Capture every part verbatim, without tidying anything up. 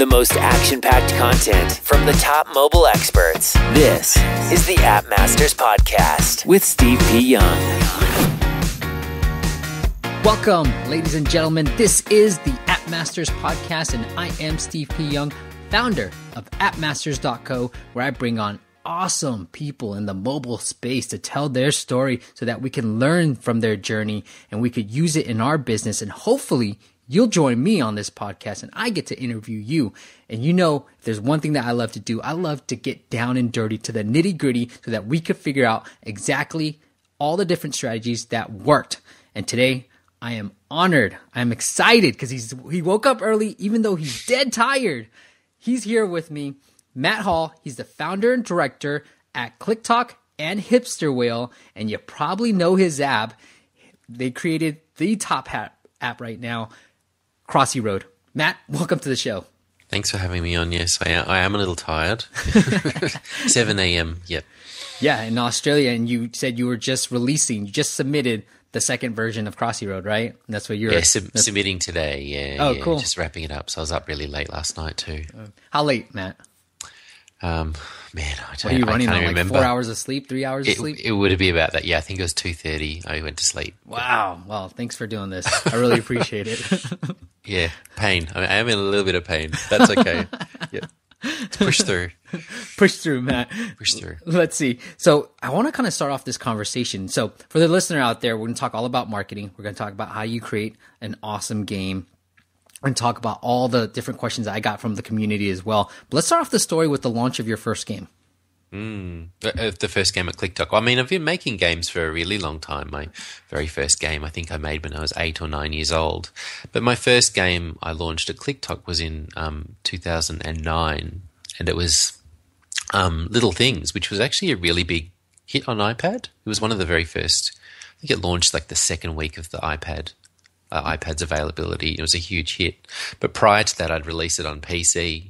the most action-packed content from the top mobile experts. This is the App Masters Podcast with Steve P. Young. Welcome, ladies and gentlemen. This is the App Masters Podcast, and I am Steve P. Young, founder of app masters dot co, where I bring on awesome people in the mobile space to tell their story so that we can learn from their journey and we could use it in our business. And hopefully, you'll join me on this podcast and I get to interview you. And you know, if there's one thing that I love to do, I love to get down and dirty to the nitty-gritty so that we could figure out exactly all the different strategies that worked. And today, I am honored. I'm excited because he's he woke up early, even though he's dead tired. He's here with me, Matt Hall. He's the founder and director at ClickTalk and Hipster Whale, and you probably know his app. They created the top hat app right now, Crossy Road. Matt, welcome to the show. Thanks for having me on. Yes, I am, I am a little tired. seven a m Yep. Yeah, in Australia, and you said you were just releasing, you just submitted the second version of Crossy Road, right? And that's what you're yeah, sub- submitting today. Yeah. Oh, yeah, cool. Just wrapping it up. So I was up really late last night too. How late, Matt? Um, man, I don't. Were you running I can't on remember. Like four hours of sleep, three hours it, of sleep? It would be about that. Yeah, I think it was two thirty. I went to sleep. Wow. Well, thanks for doing this. I really appreciate it. Yeah, pain. I, mean, I am in a little bit of pain. That's okay. Yeah. Let's push through. Push through, Matt. Push through. Let's see. So I want to kind of start off this conversation. So for the listener out there, we're going to talk all about marketing. We're going to talk about how you create an awesome game and talk about all the different questions I got from the community as well. But let's start off the story with the launch of your first game. Mm, the first game at ClickTalk. I mean, I've been making games for a really long time. My very first game I think I made when I was eight or nine years old. But my first game I launched at ClickTalk was in um, two thousand nine, and it was um, Little Things, which was actually a really big hit on iPad. It was one of the very first. I think it launched like the second week of the iPad. Uh, iPad's availability. It was a huge hit. But prior to that, I'd released it on P C.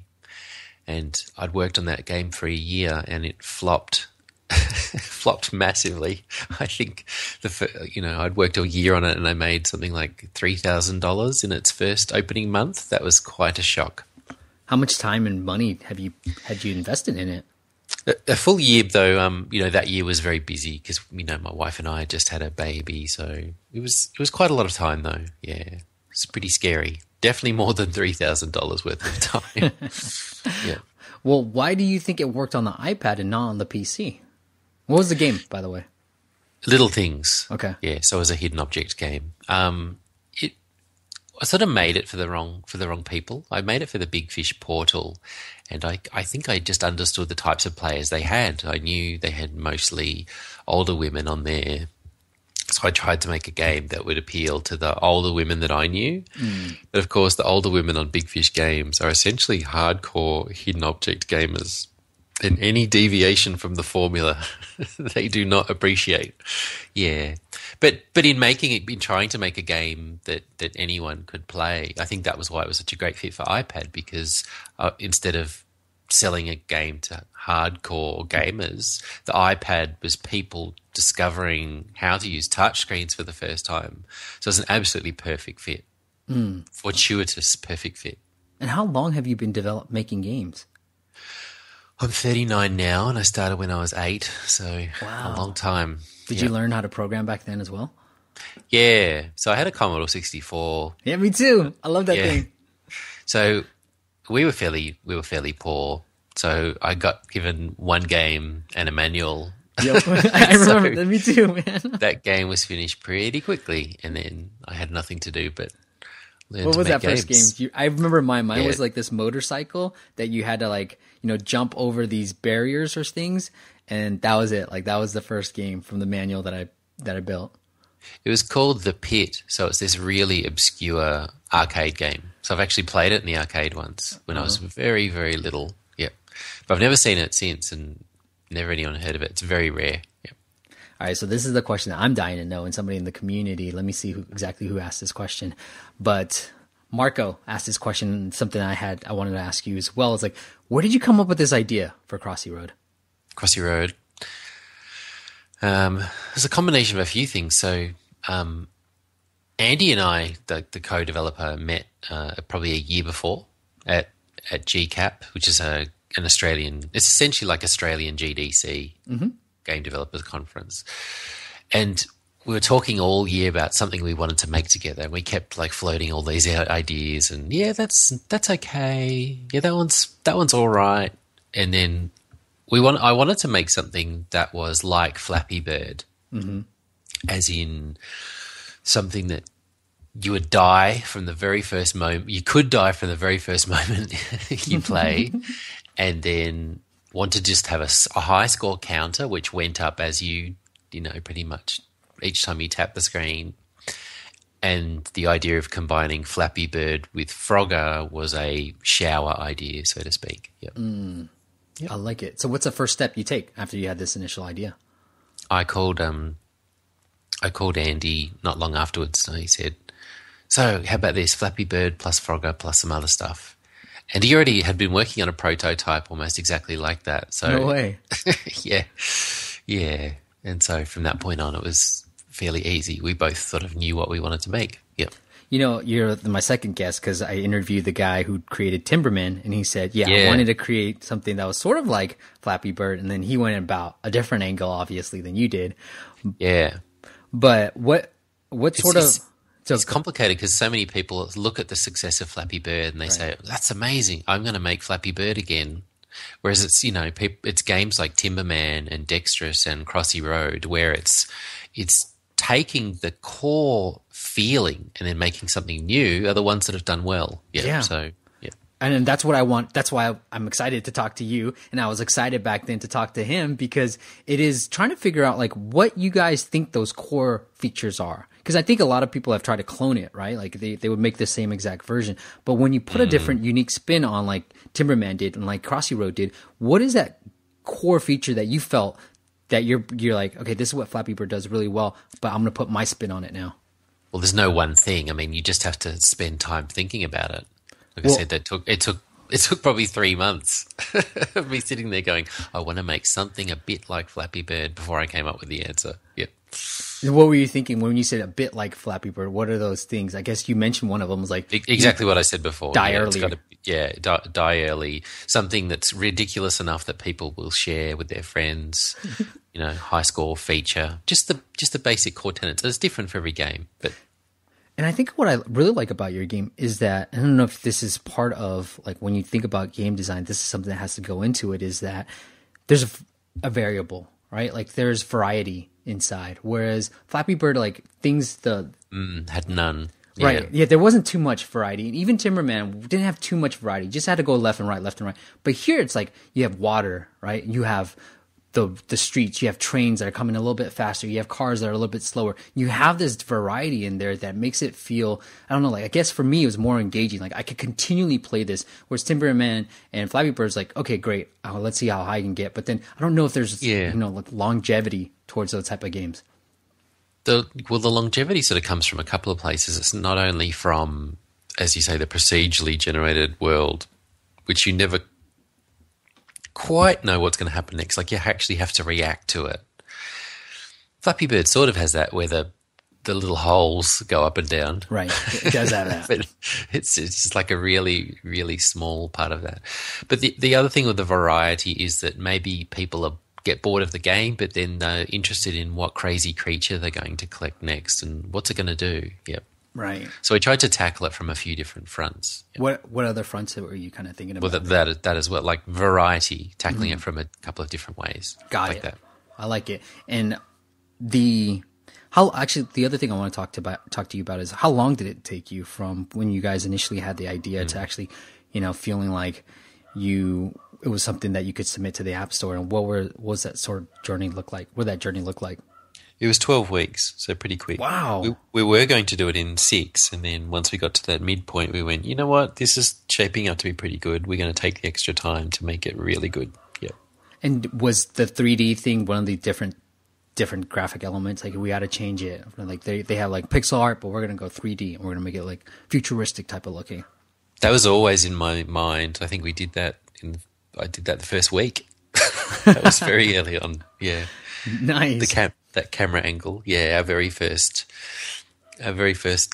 And I'd worked on that game for a year, and it flopped, flopped massively. I think the you know I'd worked a year on it, and I made something like three thousand dollars in its first opening month. That was quite a shock. How much time and money have you had you invested in it? A, a full year, though. Um, you know that year was very busy because you know my wife and I just had a baby, so it was it was quite a lot of time, though. Yeah, it's pretty scary. Definitely more than three thousand dollars worth of time. Yeah. Well, why do you think it worked on the iPad and not on the P C? What was the game, by the way? Little Things. Okay. Yeah, so it was a hidden object game. Um, it, I sort of made it for the wrong for the wrong people. I made it for the Big Fish portal, and I, I think I just understood the types of players they had. I knew they had mostly older women on there. So I tried to make a game that would appeal to the older women that I knew. Mm. But, of course, the older women on Big Fish games are essentially hardcore hidden object gamers. And any deviation from the formula, they do not appreciate. Yeah. But but in making it, in trying to make a game that, that anyone could play, I think that was why it was such a great fit for iPad because uh, instead of selling a game to hardcore gamers, the iPad was people discovering how to use touchscreens for the first time. So it's an absolutely perfect fit, mm. fortuitous perfect fit. And how long have you been develop making games? I'm thirty-nine now, and I started when I was eight, so wow. A long time. Did yep. you learn how to program back then as well? Yeah, so I had a Commodore sixty-four. Yeah, me too. I love that yeah. thing. So we were fairly we were fairly poor, so I got given one game and a manual. Yep. I remember so, me too, man. That game was finished pretty quickly, and then I had nothing to do but learn what to was make that games. First game? You, I remember mine. Mine yeah. was like this motorcycle that you had to like you know jump over these barriers or things, and that was it. Like that was the first game from the manual that I that I built. It was called The Pit, so it's this really obscure arcade game. So I've actually played it in the arcade once when oh. I was very very little. Yep, but I've never seen it since, and. Never anyone heard of it. It's very rare. Yep. All right, so this is the question that I'm dying to know, and somebody in the community. Let me see who, exactly who asked this question. But Marco asked this question, something I had I wanted to ask you as well. It's like, where did you come up with this idea for Crossy Road? Crossy Road. Um, it's a combination of a few things. So um, Andy and I, the, the co-developer, met uh, probably a year before at at G CAP, which is a an Australian, it's essentially like Australian G D C, mm-hmm. Game Developers Conference. And we were talking all year about something we wanted to make together. And we kept like floating all these ideas and yeah, that's, that's okay. Yeah, that one's, that one's all right. And then we want, I wanted to make something that was like Flappy Bird, mm-hmm. as in something that you would die from the very first moment. You could die from the very first moment you play and then want to just have a, a high score counter, which went up as you, you know, pretty much each time you tap the screen. And the idea of combining Flappy Bird with Frogger was a shower idea, so to speak. Yep. Mm, yep. I like it. So what's the first step you take after you had this initial idea? I called um, I called Andy not long afterwards, and he said, so how about this, Flappy Bird plus Frogger plus some other stuff. And he already had been working on a prototype almost exactly like that. So, no way. yeah. Yeah. And so from that point on, it was fairly easy. We both sort of knew what we wanted to make. Yep. You know, you're my second guest because I interviewed the guy who created Timberman, and he said, yeah, yeah, I wanted to create something that was sort of like Flappy Bird. And then he went about a different angle, obviously, than you did. Yeah. But what what sort it's, of... So it's complicated because so many people look at the success of Flappy Bird and they right. say, that's amazing, I'm going to make Flappy Bird again. Whereas it's, you know, pe- it's games like Timberman and Dexterous and Crossy Road where it's it's taking the core feeling and then making something new are the ones that have done well. Yeah. yeah. So, yeah. And that's what I want. That's why I'm excited to talk to you. And I was excited back then to talk to him because it is trying to figure out like what you guys think those core features are. Because I think a lot of people have tried to clone it, right? Like they, they would make the same exact version. But when you put mm. a different unique spin on like Timberman did and like Crossy Road did, what is that core feature that you felt that you're you're like, okay, this is what Flappy Bird does really well, but I'm going to put my spin on it now? Well, there's no one thing. I mean, you just have to spend time thinking about it. Like well, I said, that took it took it took probably three months of me sitting there going, I want to make something a bit like Flappy Bird before I came up with the answer. Yep. What were you thinking when you said a bit like Flappy Bird? What are those things? I guess you mentioned one of them was like exactly what I said before. Die yeah, early, yeah, die, die early. Something that's ridiculous enough that people will share with their friends. You know, high score feature. Just the just the basic core tenets. It's different for every game, but. And I think what I really like about your game is that, I don't know if this is part of like when you think about game design, this is something that has to go into it. Is that there's a, a variable, right? Like there's variety inside, whereas Flappy Bird, like things the mm, had none, yeah. right? Yeah, there wasn't too much variety, and even Timberman didn't have too much variety. You just had to go left and right, left and right. But here, it's like you have water, right? You have the the streets, you have trains that are coming a little bit faster, you have cars that are a little bit slower. You have this variety in there that makes it feel, I don't know, like I guess for me it was more engaging. Like I could continually play this, whereas Timberman and Flappy Bird's like, okay, great, oh, let's see how high I can get. But then I don't know if there's yeah. you know like longevity towards those type of games. The well, the longevity sort of comes from a couple of places. It's not only from, as you say, the procedurally generated world, which you never quite know what's going to happen next. Like you actually have to react to it. Flappy Bird sort of has that, where the the little holes go up and down. Right, it does have that. But it's it's just like a really really small part of that. But the the other thing with the variety is that maybe people are. Get bored of the game, but then they're interested in what crazy creature they're going to collect next and what's it going to do. Yep. Right. So we tried to tackle it from a few different fronts. Yep. What what other fronts were you kind of thinking about? Well, that that, that as well, like variety, tackling mm-hmm. it from a couple of different ways. Got like it. That. I like it. And the how actually the other thing I want to talk to about, talk to you about is how long did it take you from when you guys initially had the idea mm-hmm. to actually, you know, feeling like you. It was something that you could submit to the App Store, and what were what was that sort of journey look like? What did that journey look like? It was twelve weeks, so pretty quick. Wow. We, we were going to do it in six, and then once we got to that midpoint, we went, you know what? This is shaping up to be pretty good. We're going to take the extra time to make it really good. Yeah. And was the three D thing one of the different different graphic elements? Like we had to change it. Like they they have like pixel art, but we're going to go three D, and we're going to make it like futuristic type of looking. That was always in my mind. I think we did that in. I did that the first week. That was very early on. Yeah, nice. The cam- that camera angle. Yeah, our very first, our very first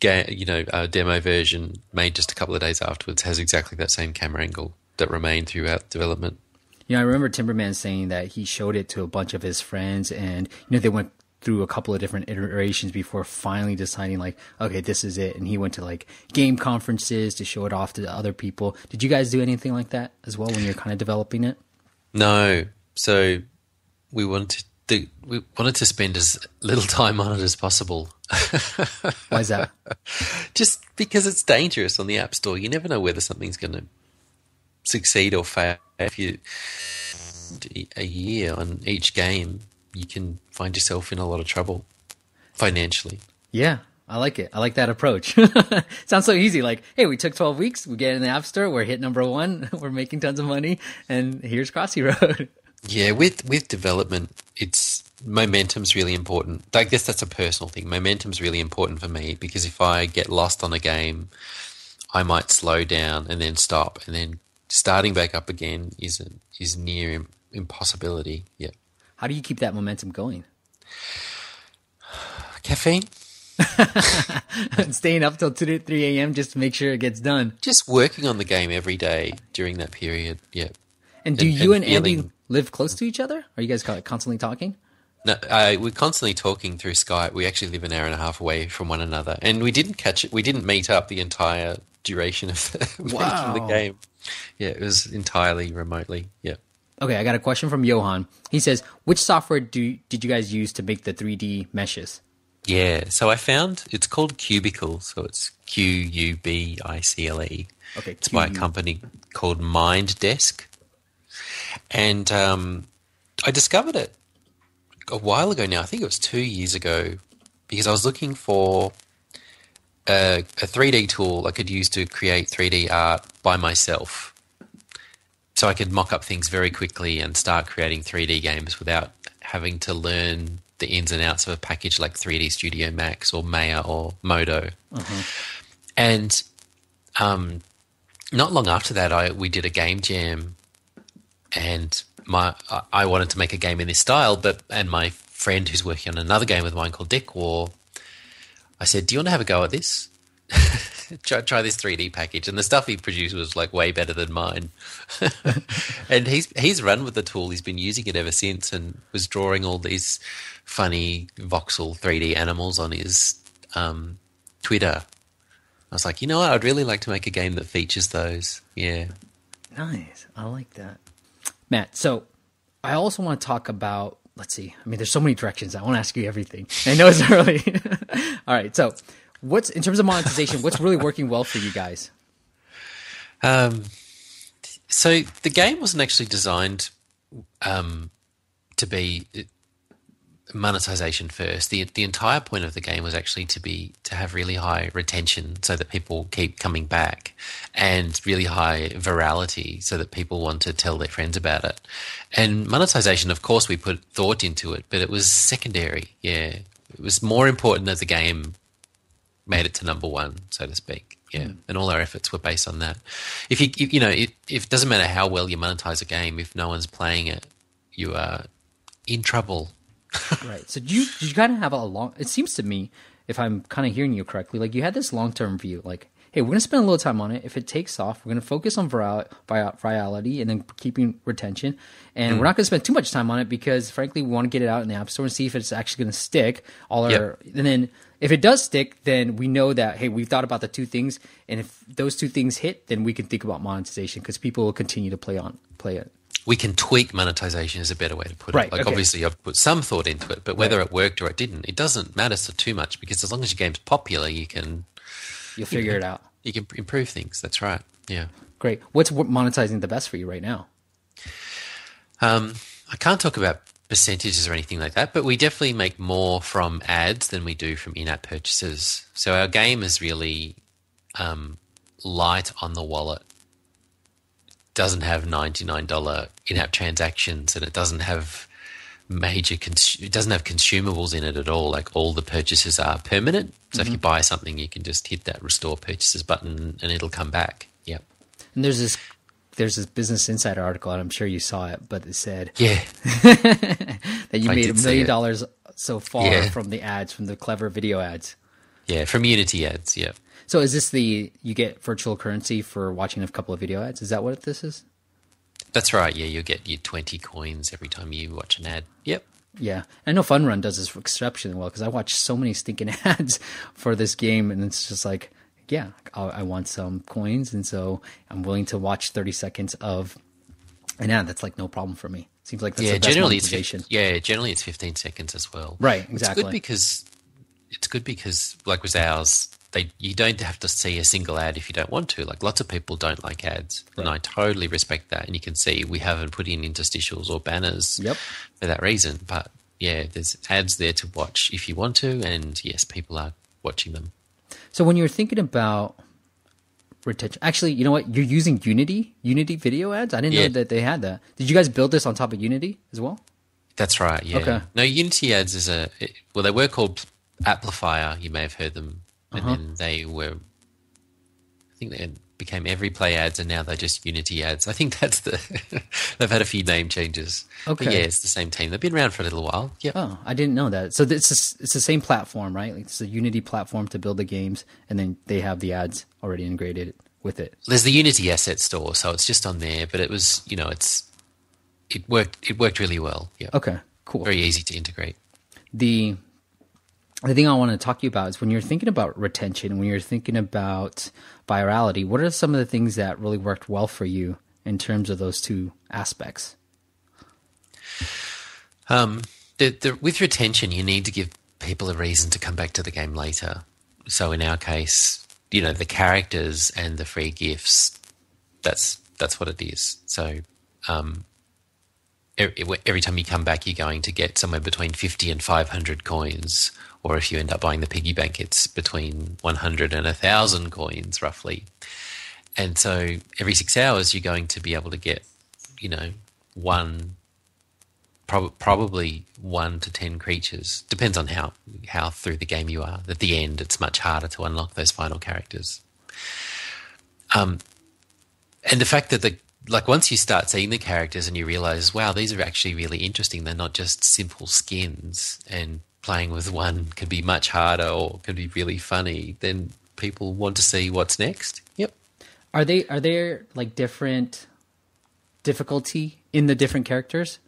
game, you know, a demo version made just a couple of days afterwards has exactly that same camera angle that remained throughout development. Yeah, I remember Timberman saying that he showed it to a bunch of his friends, and you know, they went through a couple of different iterations before finally deciding, like, okay, this is it. And he went to like game conferences to show it off to other people. Did you guys do anything like that as well when you're kind of developing it? No. So we wanted to, we wanted to spend as little time on it as possible. Why is that? Just because it's dangerous on the App Store. You never know whether something's going to succeed or fail. If you a year on each game, you can find yourself in a lot of trouble financially. Yeah, I like it. I like that approach. Sounds so easy. Like, hey, we took twelve weeks. We get in the App Store. We're hit number one. We're making tons of money. And here's Crossy Road. Yeah, with, with development, it's momentum's really important. I guess that's a personal thing. Momentum's really important for me because if I get lost on a game, I might slow down and then stop. And then starting back up again is, is near impossibility. Yeah. How do you keep that momentum going? Caffeine. Staying up till two to three a.m. just to make sure it gets done. Just working on the game every day during that period, yeah. And do and, you and, and Andy feeling... live close to each other? Are you guys constantly talking? No, uh, we're constantly talking through Skype. We actually live an hour and a half away from one another. And we didn't catch it. We didn't meet up the entire duration of the, wow. of the game. Yeah, it was entirely remotely, yeah. Okay, I got a question from Johan. He says, which software do did you guys use to make the three D meshes? Yeah, so I found it's called Cubicle, so it's Q U B I C L E. Okay, it's Q- by a company called MindDesk. And um, I discovered it a while ago now. I think it was two years ago because I was looking for a, a three D tool I could use to create three D art by myself. So I could mock up things very quickly and start creating three D games without having to learn the ins and outs of a package like three D Studio Max or Maya or Modo. Uh-huh. And um, not long after that, I we did a game jam, and my I wanted to make a game in this style. But and my friend who's working on another game with mine called Dick War, I said, "Do you want to have a go at this?" Try, try this three D package, and the stuff he produced was like way better than mine. And he's he's run with the tool. He's been using it ever since, and was drawing all these funny voxel three D animals on his um, Twitter. I was like, you know what? I'd really like to make a game that features those. Yeah, nice. I like that, Matt. So I also want to talk about. Let's see. I mean, there's so many directions. I want to ask you everything. I know it's early. All right, so. What's in terms of monetization? What's really working well for you guys? Um, so the game wasn't actually designed um, to be monetization first. the The entire point of the game was actually to be to have really high retention, so that people keep coming back, and really high virality, so that people want to tell their friends about it. And monetization, of course, we put thought into it, but it was secondary. Yeah, it was more important that the game made it to number one, so to speak. Yeah, mm. And all our efforts were based on that. If you, you, you know, it, it doesn't matter how well you monetize a game, if no one's playing it, you are in trouble. Right. So do you, you kind of have a long. It seems to me, if I'm kind of hearing you correctly, like you had this long-term view, like, hey, we're going to spend a little time on it. If it takes off, we're going to focus on viral, virality and then keeping retention. And mm. we're not going to spend too much time on it because, frankly, we want to get it out in the App Store and see if it's actually going to stick. All our yep. and then. If it does stick, then we know that, hey, we've thought about the two things, and if those two things hit, then we can think about monetization because people will continue to play on play it. We can tweak monetization is a better way to put it. Right, like okay. Obviously I've put some thought into it, but whether right. it worked or it didn't, it doesn't matter so too much because as long as your game's popular, you can... You'll figure you can, it out. You can improve things. That's right. Yeah. Great. What's monetizing the best for you right now? Um, I can't talk about... percentages or anything like that, but we definitely make more from ads than we do from in-app purchases. So our game is really um, light on the wallet. It doesn't have ninety-nine dollars in-app transactions, and it doesn't have major. Cons- it doesn't have consumables in it at all. Like all the purchases are permanent. So mm-hmm. if you buy something, you can just hit that restore purchases button, and it'll come back. Yep. And there's this. There's this Business Insider article, and I'm sure you saw it, but it said yeah. that you I made a million dollars so far yeah. from the ads, from the clever video ads. Yeah, from Unity ads, yeah. So is this the, you get virtual currency for watching a couple of video ads? Is that what this is? That's right, yeah. You'll get your twenty coins every time you watch an ad. Yep. Yeah. I know Fun Run does this exceptionally well because I watch so many stinking ads for this game, and it's just like, yeah, I want some coins, and so I'm willing to watch thirty seconds of an ad. That's like no problem for me. Seems like that's yeah, the best generally motivation. It's, yeah, generally it's fifteen seconds as well. Right, exactly. It's good because, it's good because like with ours, they you don't have to see a single ad if you don't want to. Like lots of people don't like ads, right. And I totally respect that. And you can see we haven't put in interstitials or banners yep. for that reason. But yeah, there's ads there to watch if you want to, and yes, people are watching them. So when you're thinking about retention, actually, you know what? You're using Unity, Unity video ads. I didn't yeah. know that they had that. Did you guys build this on top of Unity as well? That's right. Yeah. Okay. No, Unity ads is a it, well, they were called Applifier. You may have heard them, and uh-huh. then they were. I think they became EveryPlay ads, and now they're just Unity ads. I think that's the they've had a few name changes. Okay. But yeah, it's the same team. They've been around for a little while. Yeah. Oh, I didn't know that. So it's a, it's the same platform, right? Like it's a Unity platform to build the games, and then they have the ads already integrated with it. There's the Unity asset store, so it's just on there. But it was, you know, it's it worked. It worked really well. Yeah. Okay. Cool. Very easy to integrate. The The thing I want to talk to you about is when you're thinking about retention, when you're thinking about virality, what are some of the things that really worked well for you in terms of those two aspects? Um, the, the, with retention, you need to give people a reason to come back to the game later. So in our case, you know, the characters and the free gifts, that's that's what it is. So um, every, every time you come back, you're going to get somewhere between fifty and five hundred coins. Or if you end up buying the piggy bank, it's between one hundred and one thousand coins roughly. And so every six hours you're going to be able to get, you know, one, prob- probably one to ten creatures. Depends on how, how through the game you are. At the end, it's much harder to unlock those final characters. Um, and the fact that the Like once you start seeing the characters and you realize, wow, these are actually really interesting. They're not just simple skins, and playing with one can be much harder or can be really funny. Then people want to see what's next. Yep. Are they are there like different difficulty in the different characters?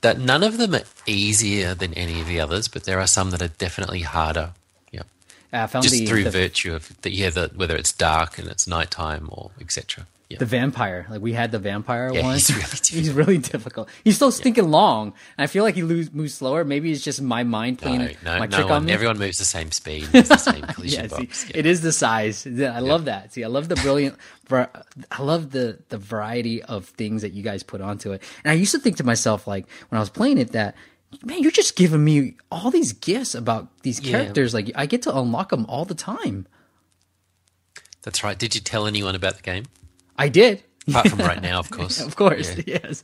That none of them are easier than any of the others, but there are some that are definitely harder. Yep. Uh, found just the, through the, virtue of the, yeah, the, whether it's dark and it's nighttime or et cetera. Yeah. The vampire, like we had the vampire yeah, one. He's really, he's really difficult. He's so stinking yeah. long, and I feel like he lose, moves slower. Maybe it's just my mind playing no, no, my no trick one. on me. Everyone moves the same speed. It's the same collision yeah, box. See, yeah. It is the size. I yeah. love that. See, I love the brilliant. I love the the variety of things that you guys put onto it. And I used to think to myself, like when I was playing it, that man, you're just giving me all these gifts about these characters. Yeah. Like I get to unlock them all the time. That's right. Did you tell anyone about the game? I did. Apart from right now, of course. Of course, yeah. yes.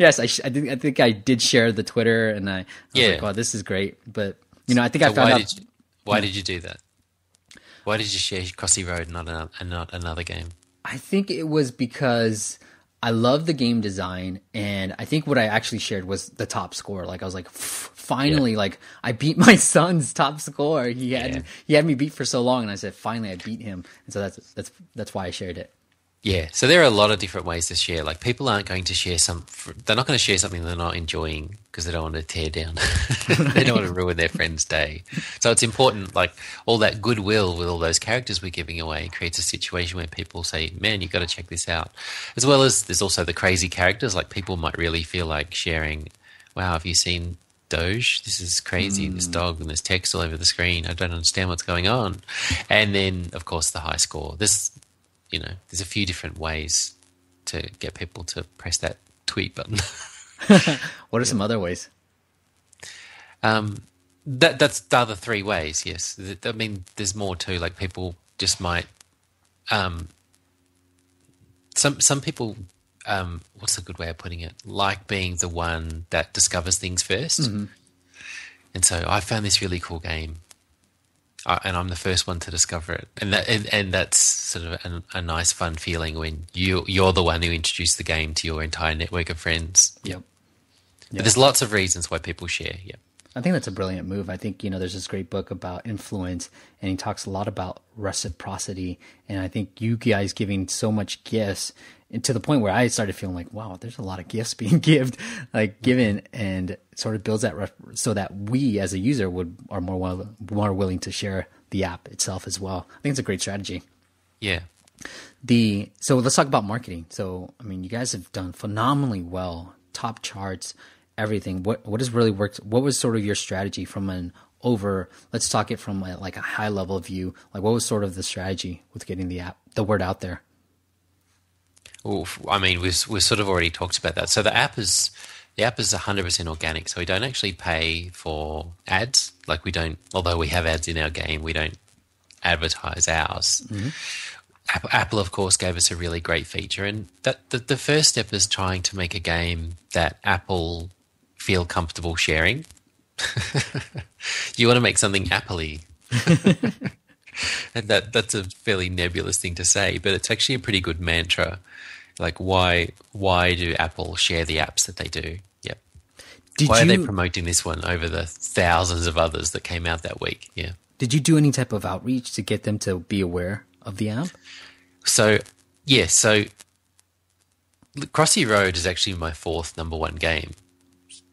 yes, I, sh- I, think, I think I did share the Twitter, and I, I was yeah. like, wow, this is great. But, you know, I think so I found why out. Did you, why yeah. did you do that? Why did you share Crossy Road and not, an- and not another game? I think it was because I love the game design, and I think what I actually shared was the top score. Like, I was like, finally, yeah. like, I beat my son's top score. He had yeah. he had me beat for so long, and I said, finally, I beat him. And so that's that's that's why I shared it. Yeah, so there are a lot of different ways to share. Like people aren't going to share some – they're not going to share something they're not enjoying because they don't want to tear down. They don't want to ruin their friend's day. So it's important, like all that goodwill with all those characters we're giving away creates a situation where people say, man, you've got to check this out. As well as there's also the crazy characters. Like people might really feel like sharing, wow, have you seen – Doge, this is crazy, mm. this dog, and there's text all over the screen. I don't understand what's going on. And then, of course, the high score. This – you know, there's a few different ways to get people to press that tweet button. What are yeah. some other ways? Um, that that's the other three ways. Yes, I mean, there's more too. Like people just might. Um, some some people. Um, what's a good way of putting it? Like being the one that discovers things first. Mm-hmm. And so I found this really cool game. Uh, and I'm the first one to discover it, and that and, and that's sort of an, a nice, fun feeling when you you're the one who introduced the game to your entire network of friends. Yep. yep. But there's lots of reasons why people share. Yep. I think that's a brilliant move. I think, you know, there's this great book about influence, and he talks a lot about reciprocity. And I think you guys giving so much gifts, and to the point where I started feeling like, wow, there's a lot of gifts being given, like given, and sort of builds that ref- so that we as a user would are more well, more willing to share the app itself as well. I think it's a great strategy. Yeah. The so let's talk about marketing. So I mean, you guys have done phenomenally well, top charts, everything. What what has really worked? What was sort of your strategy from an over? Let's talk it from a, like a high level view. Like, what was sort of the strategy with getting the app, the word out there? Oof, I mean, we've we've sort of already talked about that. So the app is the app is one hundred percent organic. So we don't actually pay for ads. Like we don't, although we have ads in our game, we don't advertise ours. Mm-hmm. Apple, of course, gave us a really great feature, and that the, the first step is trying to make a game that Apple feel comfortable sharing. You want to make something Apple-y. And that that's a fairly nebulous thing to say, but it's actually a pretty good mantra. Like, why why do Apple share the apps that they do? Yep. Did why you, are they promoting this one over the thousands of others that came out that week? Yeah. Did you do any type of outreach to get them to be aware of the app? So, yeah. So, Crossy Road is actually my fourth number one game.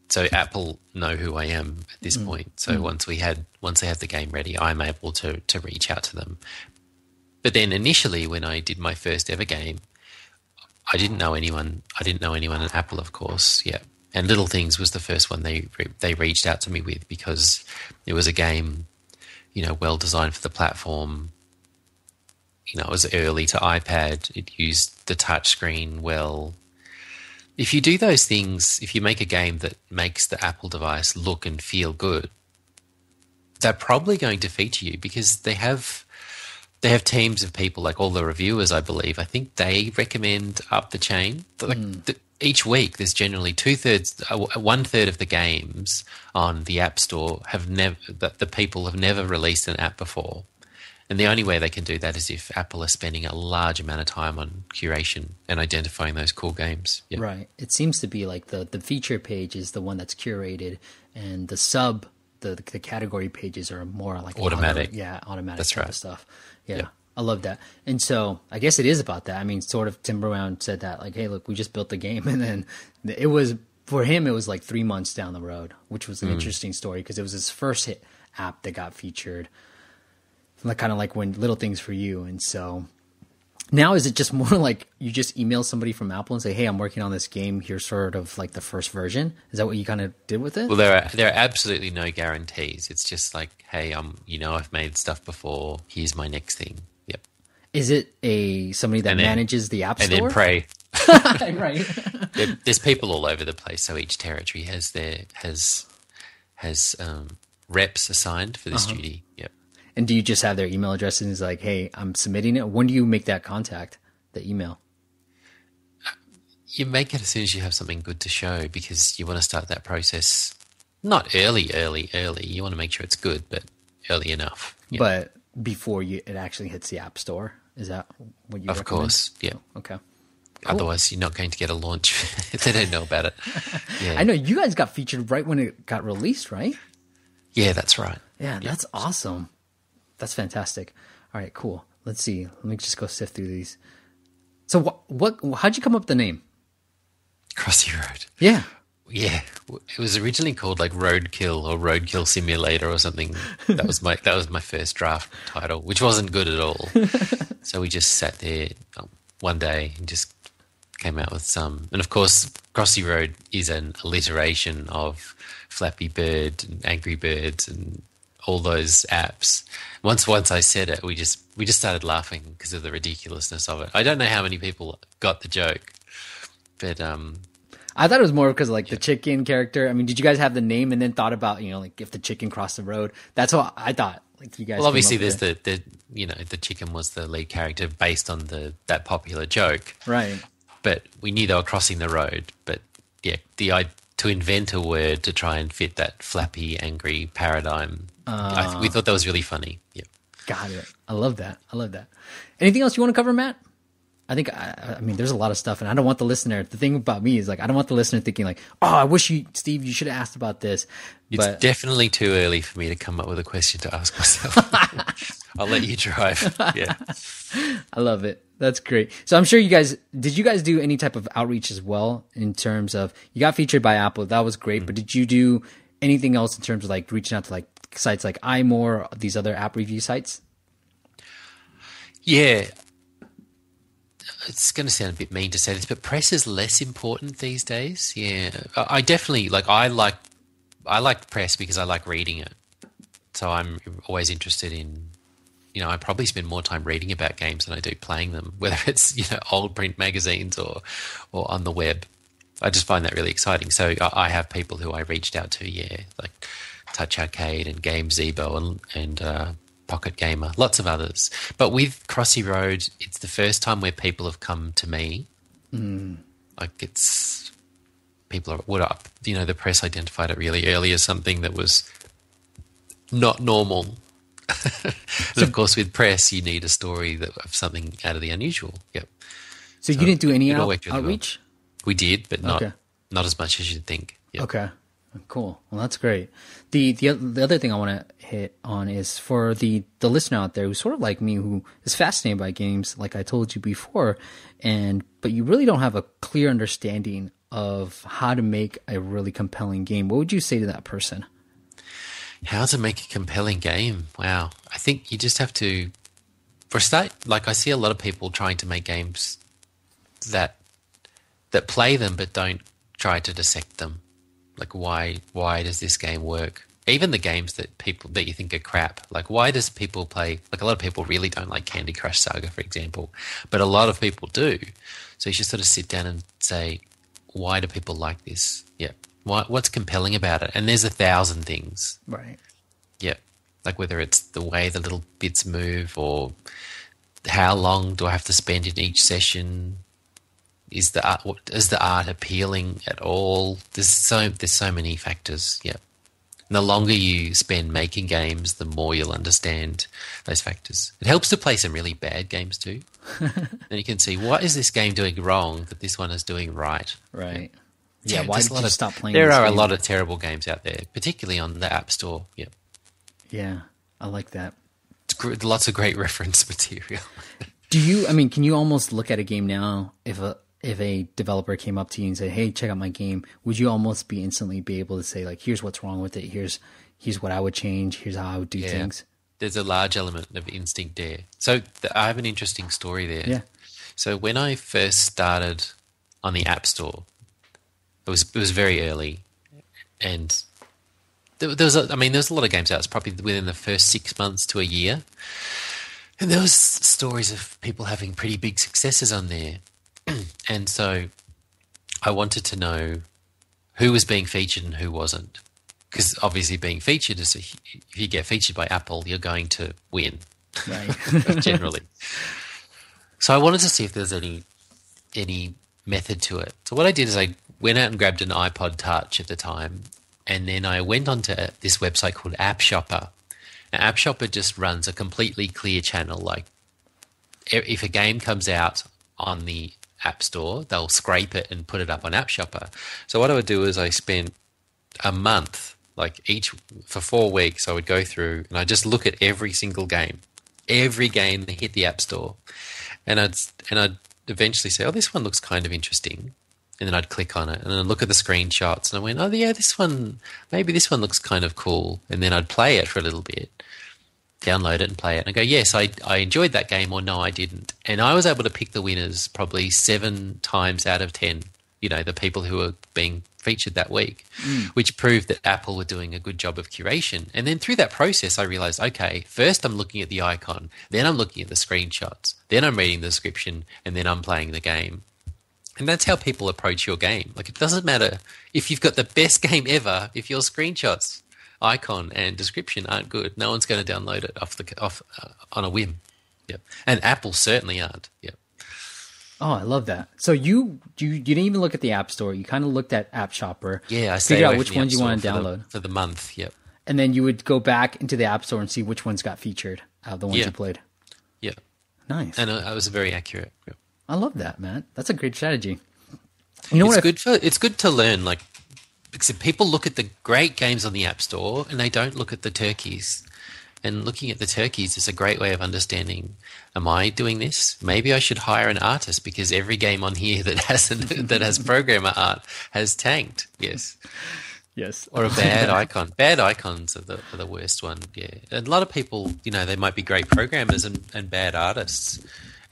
So Apple know who I am at this mm. point. So mm. once we had, once they had the game ready, I'm able to to reach out to them. But then initially, when I did my first ever game, I didn't know anyone. I didn't know anyone at Apple, of course. Yeah, and Little Things was the first one they they reached out to me with, because it was a game, you know, well designed for the platform. You know, it was early to iPad. It used the touchscreen well. If you do those things, if you make a game that makes the Apple device look and feel good, they're probably going to feature you, because they have they have teams of people, like all the reviewers, I believe. I think they recommend up the chain. Like mm. the, each week, there's generally two thirds, one third of the games on the App Store have never that the people have never released an app before. And the only way they can do that is if Apple are spending a large amount of time on curation and identifying those cool games. Yep. Right. It seems to be like the, the feature page is the one that's curated, and the sub, the the category pages are more like automatic. Auto, yeah, automatic that's type right. of stuff. Yeah. Yep. I love that. And so I guess it is about that. I mean, sort of Timberman said that, like, hey, look, we just built the game. And then it was, for him, it was like three months down the road, which was an mm. interesting story, because it was his first hit app that got featured. Like, kind of like when Little Things for you. And so now, is it just more like you just email somebody from Apple and say, hey, I'm working on this game, here's sort of like the first version? Is that what you kind of did with it? Well, there are there are absolutely no guarantees. It's just like, hey, I'm you know I've made stuff before, here's my next thing. Yep. Is it a somebody that then, manages the App Store? And then pray. Right. There, there's people all over the place, so each territory has their has has um, reps assigned for this uh-huh. duty. Yep. And do you just have their email address and it's like, hey, I'm submitting it? When do you make that contact, the email? You make it as soon as you have something good to show, because you want to start that process not early, early, early. You want to make sure it's good, but early enough. Yeah. But before you, it actually hits the App Store? Is that what you Of recommend? Course, yeah. Oh, okay. Cool. Otherwise, you're not going to get a launch if they don't know about it. Yeah. I know you guys got featured right when it got released, right? Yeah, that's right. Yeah, that's yeah. awesome. That's fantastic. All right, cool. Let's see. Let me just go sift through these. So what, what how'd you come up with the name? Crossy Road. Yeah. Yeah. It was originally called like Roadkill or Roadkill Simulator or something. That was my that was my first draft title, which wasn't good at all. So we just sat there one day and just came out with some. And of course, Crossy Road is an alliteration of Flappy Bird and Angry Birds and all those apps. Once once I said it, we just we just started laughing because of the ridiculousness of it. I don't know how many people got the joke, but um, I thought it was more because like yeah. the chicken character. I mean, did you guys have the name and then thought about, you know, like if the chicken crossed the road? That's what I thought. Like you guys. Well, obviously, there's the, the you know the chicken was the lead character based on the that popular joke, right? But we knew they were crossing the road. But yeah, the idea to invent a word to try and fit that flappy, angry paradigm. Uh, I th- we thought that was really funny. Yep. Got it. I love that. I love that. Anything else you want to cover, Matt? I think, I, I mean, there's a lot of stuff, and I don't want the listener. The thing about me is, like, I don't want the listener thinking, like, oh, I wish you, Steve, you should have asked about this. It's but, definitely too early for me to come up with a question to ask myself. I'll let you drive. Yeah. I love it. That's great. So I'm sure you guys, did you guys do any type of outreach as well in terms of, you got featured by Apple. That was great. Mm-hmm. But did you do anything else in terms of like reaching out to like sites like iMore, these other app review sites? Yeah. It's going to sound a bit mean to say this, but press is less important these days. Yeah. I definitely like, I like, I like press because I like reading it. So I'm always interested in, you know, I probably spend more time reading about games than I do playing them, whether it's, you know, old print magazines or, or on the web. I just find that really exciting. So I have people who I reached out to, yeah, like Touch Arcade and Game Zebo and, and uh, Pocket Gamer, lots of others. But with Crossy Road, it's the first time where people have come to me. Mm. Like it's people are, what up? You know, the press identified it really early as something that was not normal. And so, of course, with press, you need a story that, of something out of the unusual. Yep. So, so you didn't do any out, outreach? Well. We did, but not okay. not as much as you'd think. Yep. Okay. Cool. Well, that's great. The the the other thing I want to hit on is for the, the listener out there who's sort of like me, who is fascinated by games, like I told you before, and but you really don't have a clear understanding of how to make a really compelling game. What would you say to that person? How to make a compelling game. Wow. I think you just have to, for a start, like I see a lot of people trying to make games that that play them but don't try to dissect them. Like why why does this game work? Even the games that people that you think are crap. Like why does people play, like a lot of people really don't like Candy Crush Saga, for example, but a lot of people do. So you should sort of sit down and say, why do people like this? Yeah. What's compelling about it? And there's a thousand things. Right. Yeah. Like whether it's the way the little bits move or how long do I have to spend in each session? Is the art, is the art appealing at all? There's so, there's so many factors. Yeah. And the longer you spend making games, the more you'll understand those factors. It helps to play some really bad games too. And you can see, what is this game doing wrong that this one is doing right? Right. Yeah. Yeah, yeah, why did you of, stop playing? There are game? a lot of terrible games out there, particularly on the App Store. Yeah, yeah, I like that. It's great, lots of great reference material. Do you? I mean, can you almost look at a game now? If a if a developer came up to you and said, "Hey, check out my game," would you almost be instantly be able to say, "Like, here's what's wrong with it. Here's here's what I would change. Here's how I would do yeah. things." There's a large element of instinct there. So th- I have an interesting story there. Yeah. So when I first started on the App Store. It was it was very early, and there, there was a, I mean there was a lot of games out. It's probably within the first six months to a year, and there was stories of people having pretty big successes on there, and so I wanted to know who was being featured and who wasn't, because obviously being featured is a, if you get featured by Apple, you're going to win, right? Generally. So I wanted to see if there's any any method to it. So what I did is I went out and grabbed an iPod Touch at the time, and then I went onto this website called App Shopper. Now, App Shopper just runs a completely clear channel. Like if a game comes out on the App Store, they'll scrape it and put it up on App Shopper. So what I would do is I spent a month, like each for four weeks, I would go through and I just look at every single game, every game that hit the App Store, and I'd and I'd eventually say, "Oh, this one looks kind of interesting." And then I'd click on it and I'd look at the screenshots and I went, oh, yeah, this one, maybe this one looks kind of cool. And then I'd play it for a little bit, download it and play it. And I go, yes, I, I enjoyed that game, or no, I didn't. And I was able to pick the winners probably seven times out of ten, you know, the people who were being featured that week, mm. which proved that Apple were doing a good job of curation. And then through that process, I realized, okay, first I'm looking at the icon, then I'm looking at the screenshots, then I'm reading the description, and then I'm playing the game. And that's how people approach your game. Like it doesn't matter if you've got the best game ever, if your screenshots, icon, and description aren't good, no one's going to download it off the off uh, on a whim. Yep. And Apple certainly aren't. Yep. Oh, I love that. So you you you didn't even look at the App Store. You kind of looked at App Shopper. Yeah, I figured out which ones you want to download for the, for the month. Yep. And then you would go back into the App Store and see which ones got featured out of the ones yeah. you played. Yeah. Nice. And uh, it was very accurate. Yep. I love that, man. That's a great strategy. You know it's what? Good I... for, it's good to learn, like, because people look at the great games on the App Store and they don't look at the turkeys. And looking at the turkeys is a great way of understanding, am I doing this? Maybe I should hire an artist because every game on here that has an, that has programmer art has tanked. Yes. Yes. Or a bad icon. Bad icons are the, are the worst one. Yeah. And a lot of people, you know, they might be great programmers and, and bad artists.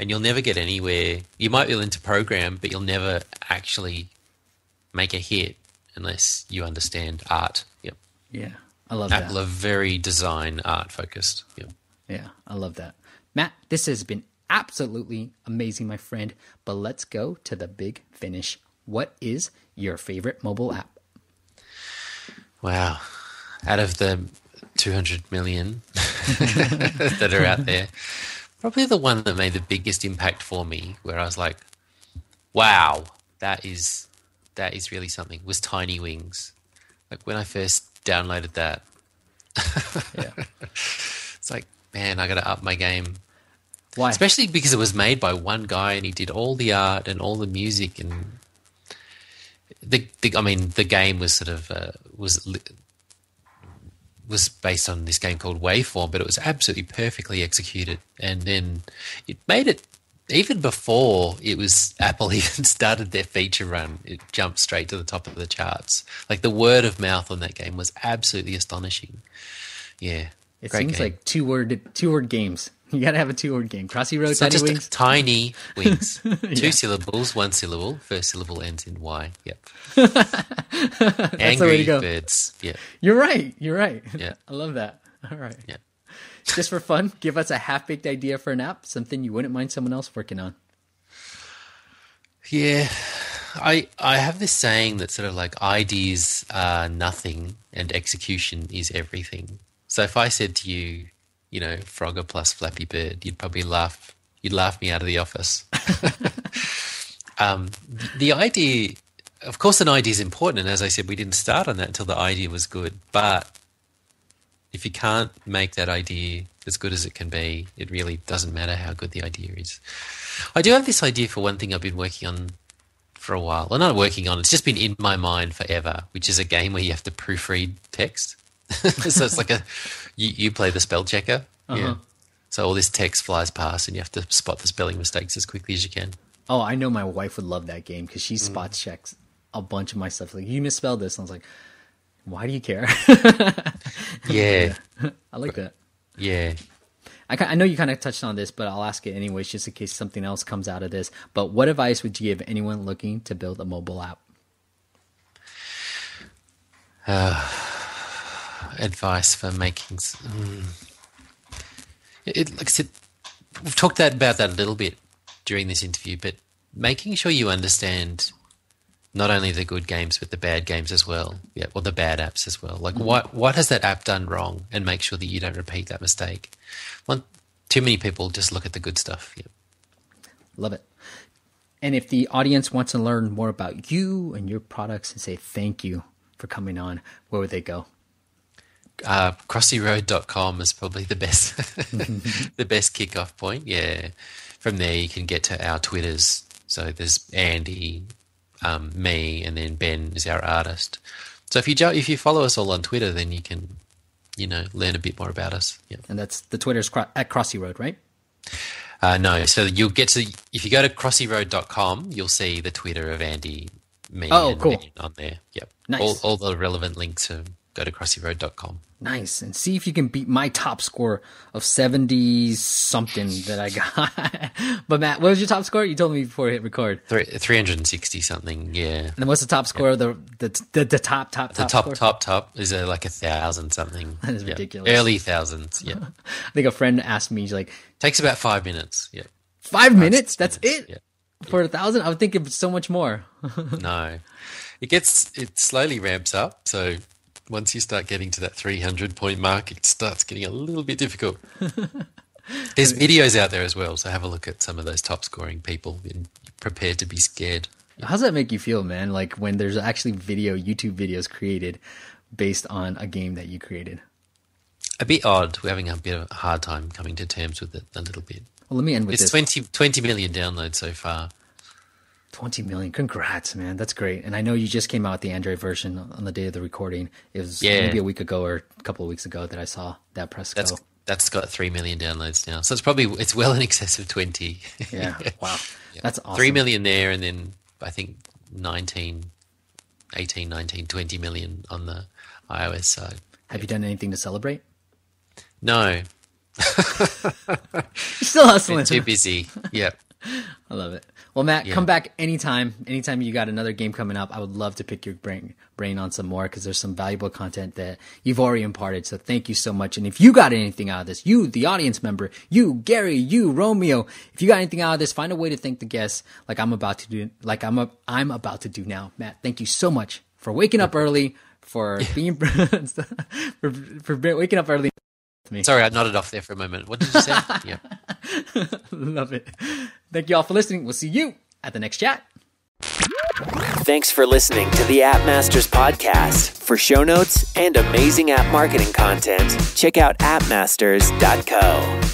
And you'll never get anywhere. You might be willing to program, but you'll never actually make a hit unless you understand art. Yep. Yeah. I love Apple that. Apple are very design art focused. Yep. Yeah, I love that. Matt, this has been absolutely amazing, my friend. But let's go to the big finish. What is your favorite mobile app? Wow. Out of the two hundred million that are out there, probably the one that made the biggest impact for me, where I was like, wow, that is that is really something, was Tiny Wings. Like when I first downloaded that. Yeah. It's like, man, I got to up my game. Why? Especially because it was made by one guy and he did all the art and all the music and the, the I mean, the game was sort of uh, was was based on this game called Waveform, but it was absolutely perfectly executed. And then it made it even before it was Apple even started their feature run, it jumped straight to the top of the charts. Like the word of mouth on that game was absolutely astonishing. Yeah, it seems game. Like two word two word games. You got to have a two word game. Crossy Road, Tiny Wings, Tiny Wings. Two yeah. syllables, one syllable. First syllable ends in Y. Yep. That's Angry the way to go. Birds. Yeah, you're right. You're right. Yeah, I love that. All right. Yeah. Just for fun, give us a half-baked idea for an app, something you wouldn't mind someone else working on. Yeah, I I have this saying that sort of like ideas are nothing and execution is everything. So if I said to you, you know, Frogger plus Flappy Bird, you'd probably laugh. You'd laugh me out of the office. um, the idea, of course, an idea is important, and as I said, we didn't start on that until the idea was good, but if you can't make that idea as good as it can be, it really doesn't matter how good the idea is. I do have this idea for one thing I've been working on for a while. Well, not working on, it's just been in my mind forever, which is a game where you have to proofread text. So it's like a you, you play the spell checker. Uh-huh. Yeah. So all this text flies past and you have to spot the spelling mistakes as quickly as you can. Oh, I know my wife would love that game because she mm. spot checks a bunch of my stuff. Like, you misspelled this. And I was like, why do you care? Yeah. I like that. Yeah. I, I know you kind of touched on this, but I'll ask it anyways, just in case something else comes out of this. But what advice would you give anyone looking to build a mobile app? Uh, advice for making... Um, it, like I said, we've talked that, about that a little bit during this interview, but making sure you understand... not only the good games, but the bad games as well. Yeah, or the bad apps as well. Like, what what has that app done wrong? And make sure that you don't repeat that mistake. One, too many people just look at the good stuff. Yeah. Love it. And if the audience wants to learn more about you and your products and say thank you for coming on, where would they go? Uh, crossy road dot com is probably the best the best kickoff point. Yeah. From there, you can get to our Twitters. So there's Andy. Um, me, and then Ben is our artist. So if you jo- if you follow us all on Twitter, then you can, you know, learn a bit more about us. Yep. And that's the Twitter's cro- at Crossy Road, right? Uh, no, so you'll get to if you go to crossy road dot com, you'll see the Twitter of Andy, me, oh, and cool. Ben on there. Yep, nice. All, all the relevant links are go to crossy road dot com. Nice, and see if you can beat my top score of seventy something that I got. But Matt, what was your top score? You told me before we hit record. Three, three hundred sixty something, yeah. And then what's the top score? Yep. The, the the the top top the top top score? top top is a, like a thousand something. That is yep. ridiculous. Early thousands. Yeah. I think a friend asked me, he's like, takes about five minutes. Yeah. Five, five minutes? That's minutes. it. Yep. For a thousand, I would think it's so much more. No, it gets it slowly ramps up. So. Once you start getting to that three hundred point mark, it starts getting a little bit difficult. There's videos out there as well, so have a look at some of those top-scoring people and prepare to be scared. How does that make you feel, man, like when there's actually video, YouTube videos created based on a game that you created? A bit odd. We're having a bit of a hard time coming to terms with it a little bit. Well, let me end with it's this. twenty, twenty million downloads so far. twenty million. Congrats, man. That's great. And I know you just came out with the Android version on the day of the recording. It was yeah. maybe a week ago or a couple of weeks ago that I saw that press go. That's, that's got three million downloads now. So it's probably, it's well in excess of twenty. Yeah. Wow. Yeah. That's awesome. three million there. And then I think nineteen, eighteen, nineteen, twenty million on the iOS side. Have yeah. you done anything to celebrate? No. Still hustling. Been too busy. Yeah. I love it. Well, Matt, yeah. come back anytime. Anytime you got another game coming up, I would love to pick your brain brain on some more, because there's some valuable content that you've already imparted. So thank you so much. And if you got anything out of this, you, the audience member, you, Gary, you, Romeo, if you got anything out of this, find a way to thank the guests, like I'm about to do, like I'm a, I'm about to do now. Matt, thank you so much for waking up early, for being for, for waking up early. Me. Sorry, I nodded off there for a moment. What did you say? Yeah. Love it. Thank you all for listening. We'll see you at the next chat. Thanks for listening to the App Masters podcast. For show notes and amazing app marketing content, check out app masters dot co.